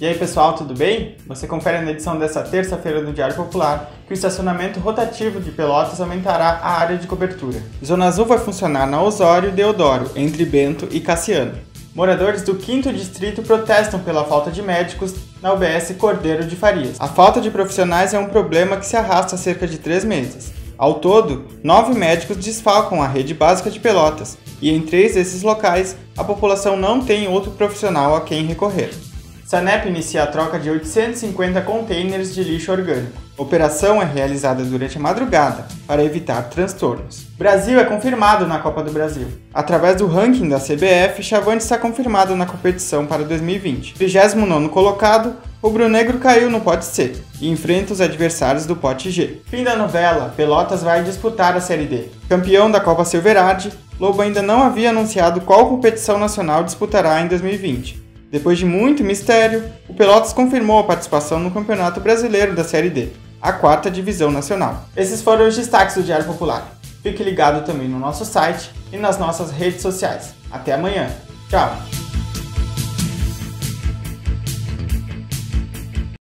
E aí pessoal, tudo bem? Você confere na edição desta terça-feira do Diário Popular que o estacionamento rotativo de Pelotas aumentará a área de cobertura. Zona Azul vai funcionar na Osório e Deodoro, entre Bento e Cassiano. Moradores do 5º Distrito protestam pela falta de médicos na UBS Cordeiro de Farias. A falta de profissionais é um problema que se arrasta há cerca de 3 meses. Ao todo, 9 médicos desfalcam a rede básica de Pelotas e em 3 desses locais a população não tem outro profissional a quem recorrer. Sanep inicia a troca de 850 contêineres de lixo orgânico. A operação é realizada durante a madrugada para evitar transtornos. Brasil é confirmado na Copa do Brasil. Através do ranking da CBF, Xavante está confirmado na competição para 2020. 39º colocado, o Bruno Negro caiu no pote C e enfrenta os adversários do pote G. Fim da novela, Pelotas vai disputar a Série D. Campeão da Copa Silverade, Lobo ainda não havia anunciado qual competição nacional disputará em 2020. Depois de muito mistério, o Pelotas confirmou a participação no Campeonato Brasileiro da Série D, a 4ª divisão nacional. Esses foram os destaques do Diário Popular. Fique ligado também no nosso site e nas nossas redes sociais. Até amanhã. Tchau!